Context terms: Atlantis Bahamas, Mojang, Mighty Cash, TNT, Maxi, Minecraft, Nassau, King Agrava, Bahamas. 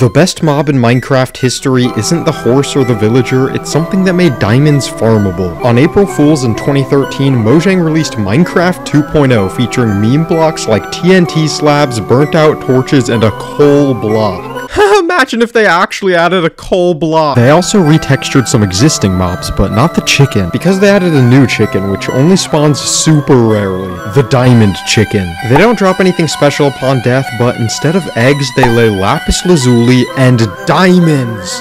The best mob in Minecraft history isn't the horse or the villager, it's something that made diamonds farmable. On April Fools in 2013, Mojang released Minecraft 2.0 featuring meme blocks like TNT slabs, burnt out torches, and a coal block. Imagine if they actually added a coal block. They also retextured some existing mobs, but not the chicken, because they added a new chicken, which only spawns super rarely. The diamond chicken. They don't drop anything special upon death, but instead of eggs, they lay lapis lazuli and diamonds.